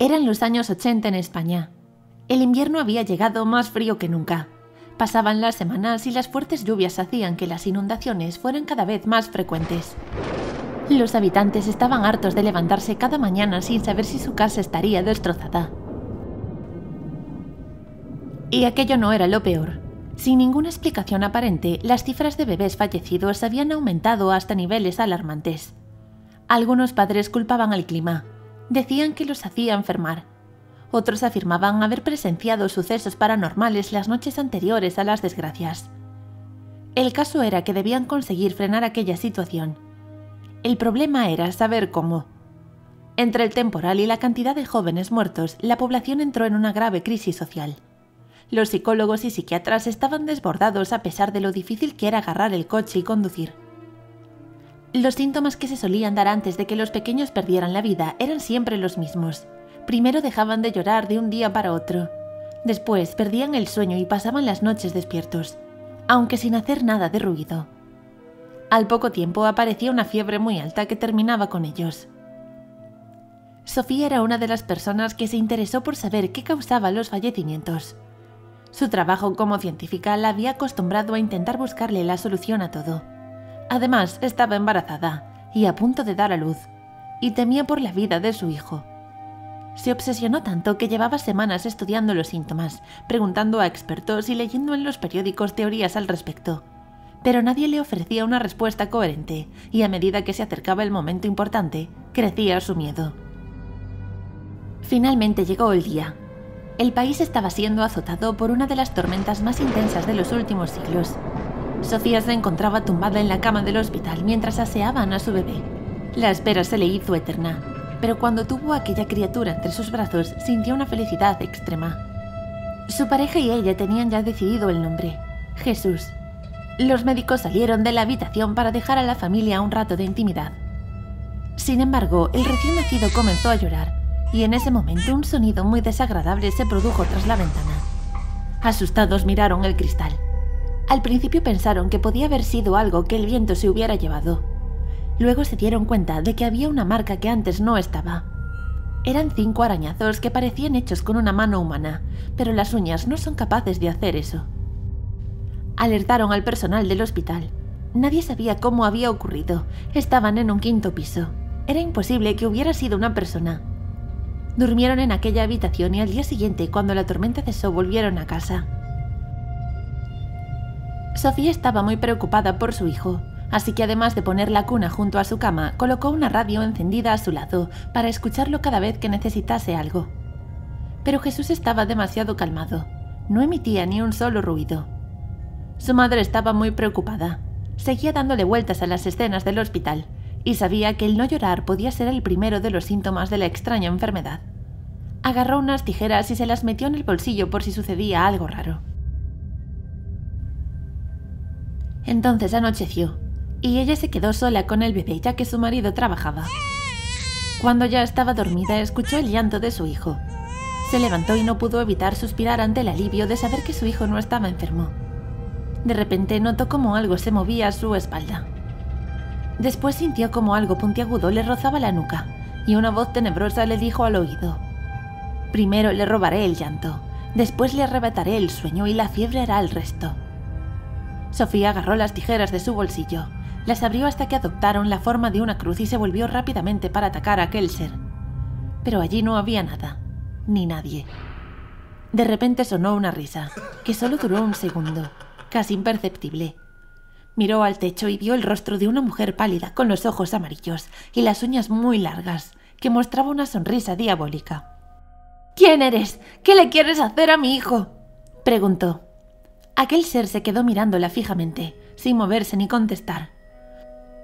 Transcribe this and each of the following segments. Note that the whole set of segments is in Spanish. Eran los años 80 en España. El invierno había llegado más frío que nunca. Pasaban las semanas y las fuertes lluvias hacían que las inundaciones fueran cada vez más frecuentes. Los habitantes estaban hartos de levantarse cada mañana sin saber si su casa estaría destrozada. Y aquello no era lo peor. Sin ninguna explicación aparente, las cifras de bebés fallecidos habían aumentado hasta niveles alarmantes. Algunos padres culpaban al clima. Decían que los hacía enfermar. Otros afirmaban haber presenciado sucesos paranormales las noches anteriores a las desgracias. El caso era que debían conseguir frenar aquella situación. El problema era saber cómo. Entre el temporal y la cantidad de jóvenes muertos, la población entró en una grave crisis social. Los psicólogos y psiquiatras estaban desbordados a pesar de lo difícil que era agarrar el coche y conducir. Los síntomas que se solían dar antes de que los pequeños perdieran la vida eran siempre los mismos. Primero dejaban de llorar de un día para otro. Después perdían el sueño y pasaban las noches despiertos, aunque sin hacer nada de ruido. Al poco tiempo aparecía una fiebre muy alta que terminaba con ellos. Sofía era una de las personas que se interesó por saber qué causaba los fallecimientos. Su trabajo como científica la había acostumbrado a intentar buscarle la solución a todo. Además, estaba embarazada y a punto de dar a luz, y temía por la vida de su hijo. Se obsesionó tanto que llevaba semanas estudiando los síntomas, preguntando a expertos y leyendo en los periódicos teorías al respecto. Pero nadie le ofrecía una respuesta coherente, y a medida que se acercaba el momento importante, crecía su miedo. Finalmente llegó el día. El país estaba siendo azotado por una de las tormentas más intensas de los últimos siglos. Sofía se encontraba tumbada en la cama del hospital mientras aseaban a su bebé. La espera se le hizo eterna, pero cuando tuvo a aquella criatura entre sus brazos, sintió una felicidad extrema. Su pareja y ella tenían ya decidido el nombre: Jesús. Los médicos salieron de la habitación para dejar a la familia un rato de intimidad. Sin embargo, el recién nacido comenzó a llorar, y en ese momento un sonido muy desagradable se produjo tras la ventana. Asustados miraron el cristal. Al principio pensaron que podía haber sido algo que el viento se hubiera llevado. Luego se dieron cuenta de que había una marca que antes no estaba. Eran 5 arañazos que parecían hechos con una mano humana, pero las uñas no son capaces de hacer eso. Alertaron al personal del hospital. Nadie sabía cómo había ocurrido. Estaban en un 5.º piso. Era imposible que hubiera sido una persona. Durmieron en aquella habitación y al día siguiente, cuando la tormenta cesó, volvieron a casa. Sofía estaba muy preocupada por su hijo, así que además de poner la cuna junto a su cama, colocó una radio encendida a su lado para escucharlo cada vez que necesitase algo. Pero Jesús estaba demasiado calmado. No emitía ni un solo ruido. Su madre estaba muy preocupada. Seguía dándole vueltas a las escenas del hospital y sabía que el no llorar podía ser el primero de los síntomas de la extraña enfermedad. Agarró unas tijeras y se las metió en el bolsillo por si sucedía algo raro. Entonces anocheció y ella se quedó sola con el bebé ya que su marido trabajaba. Cuando ya estaba dormida, escuchó el llanto de su hijo. Se levantó y no pudo evitar suspirar ante el alivio de saber que su hijo no estaba enfermo. De repente notó como algo se movía a su espalda. Después sintió como algo puntiagudo le rozaba la nuca y una voz tenebrosa le dijo al oído: primero le robaré el llanto, después le arrebataré el sueño y la fiebre hará el resto. Sofía agarró las tijeras de su bolsillo, las abrió hasta que adoptaron la forma de una cruz y se volvió rápidamente para atacar a aquel ser. Pero allí no había nada, ni nadie. De repente sonó una risa, que solo duró un segundo, casi imperceptible. Miró al techo y vio el rostro de una mujer pálida con los ojos amarillos y las uñas muy largas, que mostraba una sonrisa diabólica. «¿Quién eres? ¿Qué le quieres hacer a mi hijo?», preguntó. Aquel ser se quedó mirándola fijamente, sin moverse ni contestar.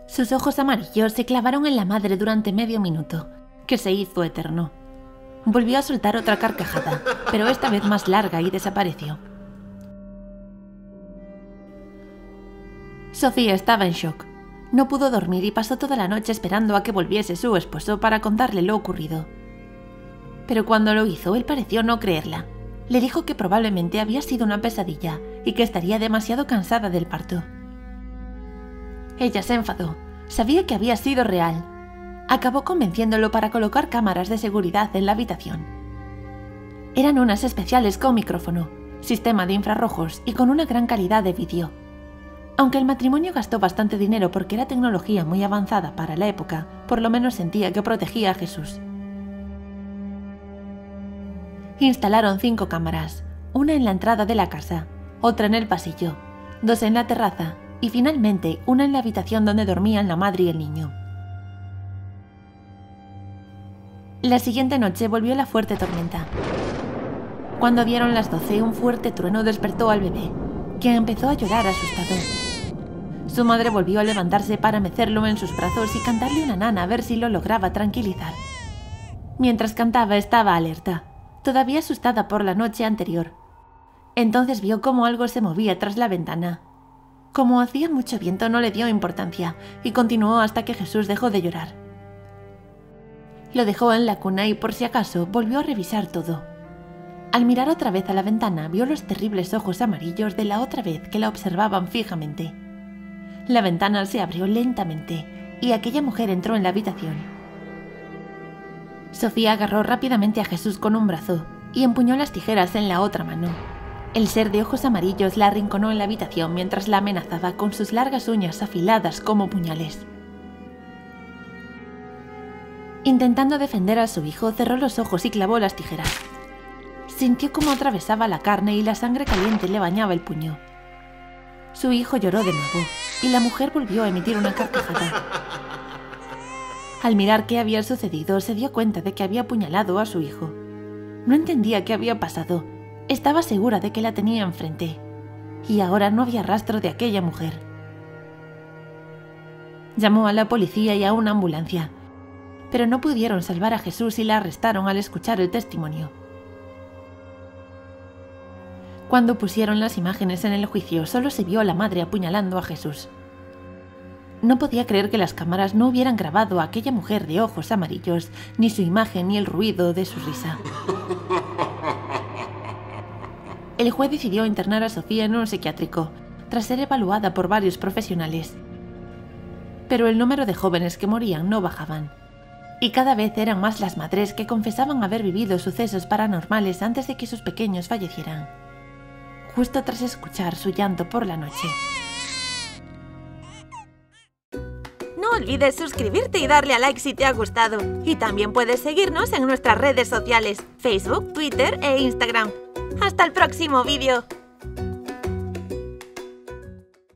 Sus ojos amarillos se clavaron en la madre durante medio minuto, que se hizo eterno. Volvió a soltar otra carcajada, pero esta vez más larga, y desapareció. Sofía estaba en shock. No pudo dormir y pasó toda la noche esperando a que volviese su esposo para contarle lo ocurrido. Pero cuando lo hizo, él pareció no creerla. Le dijo que probablemente había sido una pesadilla y que estaría demasiado cansada del parto. Ella se enfadó. Sabía que había sido real. acabó convenciéndolo para colocar cámaras de seguridad en la habitación. Eran unas especiales con micrófono, sistema de infrarrojos y con una gran calidad de vídeo. Aunque el matrimonio gastó bastante dinero porque era tecnología muy avanzada para la época, por lo menos sentía que protegía a Jesús. Instalaron 5 cámaras, una en la entrada de la casa, otra en el pasillo, 2 en la terraza y finalmente una en la habitación donde dormían la madre y el niño. La siguiente noche volvió la fuerte tormenta. Cuando dieron las 12, un fuerte trueno despertó al bebé, que empezó a llorar asustado. Su madre volvió a levantarse para mecerlo en sus brazos y cantarle una nana a ver si lo lograba tranquilizar. Mientras cantaba estaba alerta, todavía asustada por la noche anterior. Entonces vio cómo algo se movía tras la ventana. Como hacía mucho viento no le dio importancia y continuó hasta que Jesús dejó de llorar. Lo dejó en la cuna y por si acaso volvió a revisar todo. Al mirar otra vez a la ventana vio los terribles ojos amarillos de la otra vez que la observaban fijamente. La ventana se abrió lentamente y aquella mujer entró en la habitación. Sofía agarró rápidamente a Jesús con un brazo y empuñó las tijeras en la otra mano. El ser de ojos amarillos la arrinconó en la habitación mientras la amenazaba con sus largas uñas afiladas como puñales. Intentando defender a su hijo, cerró los ojos y clavó las tijeras. Sintió cómo atravesaba la carne y la sangre caliente le bañaba el puño. Su hijo lloró de nuevo y la mujer volvió a emitir una carcajada. Al mirar qué había sucedido, se dio cuenta de que había apuñalado a su hijo. No entendía qué había pasado. Estaba segura de que la tenía enfrente. Y ahora no había rastro de aquella mujer. Llamó a la policía y a una ambulancia, pero no pudieron salvar a Jesús y la arrestaron al escuchar el testimonio. Cuando pusieron las imágenes en el juicio, solo se vio a la madre apuñalando a Jesús. No podía creer que las cámaras no hubieran grabado a aquella mujer de ojos amarillos, ni su imagen ni el ruido de su risa. El juez decidió internar a Sofía en un psiquiátrico, tras ser evaluada por varios profesionales. Pero el número de jóvenes que morían no bajaban, y cada vez eran más las madres que confesaban haber vivido sucesos paranormales antes de que sus pequeños fallecieran, justo tras escuchar su llanto por la noche. No olvides suscribirte y darle a like si te ha gustado. Y también puedes seguirnos en nuestras redes sociales, Facebook, Twitter e Instagram. ¡Hasta el próximo vídeo!